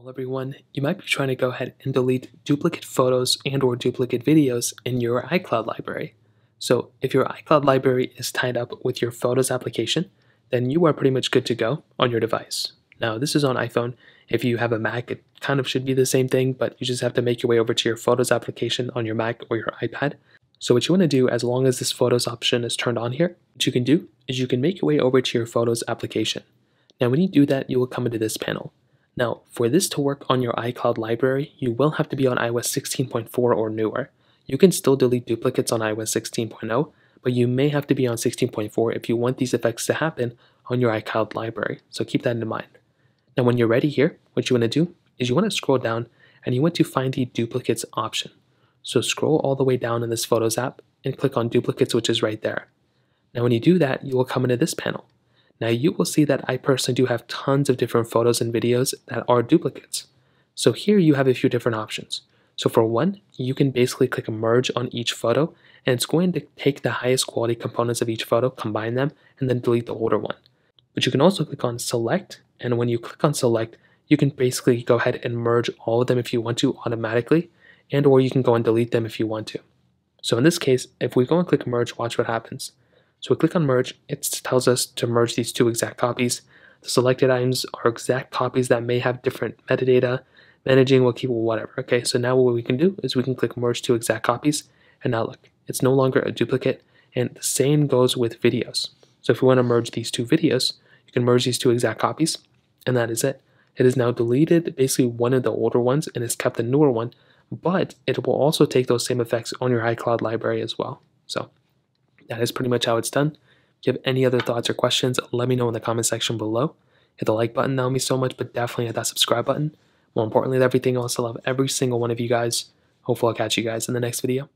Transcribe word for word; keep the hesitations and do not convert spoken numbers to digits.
Well everyone, you might be trying to go ahead and delete duplicate photos and or duplicate videos in your iCloud library. So if your iCloud library is tied up with your Photos application, then you are pretty much good to go on your device. Now this is on iPhone. If you have a Mac, it kind of should be the same thing, but you just have to make your way over to your Photos application on your Mac or your iPad. So what you want to do, as long as this Photos option is turned on here, what you can do is you can make your way over to your Photos application. Now when you do that, you will come into this panel. Now, for this to work on your iCloud library, you will have to be on i O S sixteen point four or newer. You can still delete duplicates on i O S sixteen point oh, but you may have to be on sixteen point four if you want these effects to happen on your iCloud library, so keep that in mind. Now when you're ready here, what you want to do is you want to scroll down and you want to find the duplicates option. So scroll all the way down in this Photos app and click on duplicates, which is right there. Now when you do that, you will come into this panel. Now you will see that I personally do have tons of different photos and videos that are duplicates. So here you have a few different options. So for one, you can basically click merge on each photo, and it's going to take the highest quality components of each photo, combine them, and then delete the older one. But you can also click on select, and when you click on select, you can basically go ahead and merge all of them if you want to automatically, and or you can go and delete them if you want to. So in this case, if we go and click merge, watch what happens. So we click on merge, it tells us to merge these two exact copies. The selected items are exact copies that may have different metadata, managing, we'll keep whatever. Okay, so now what we can do is we can click merge two exact copies, and now look, it's no longer a duplicate, and the same goes with videos. So if we want to merge these two videos, you can merge these two exact copies, and that is it. It is now deleted basically one of the older ones and has kept the newer one, but it will also take those same effects on your iCloud library as well. So that is pretty much how it's done. If you have any other thoughts or questions, let me know in the comment section below. Hit the like button, that would mean so much, but definitely hit that subscribe button. More importantly than everything else, I love every single one of you guys. Hopefully I'll catch you guys in the next video.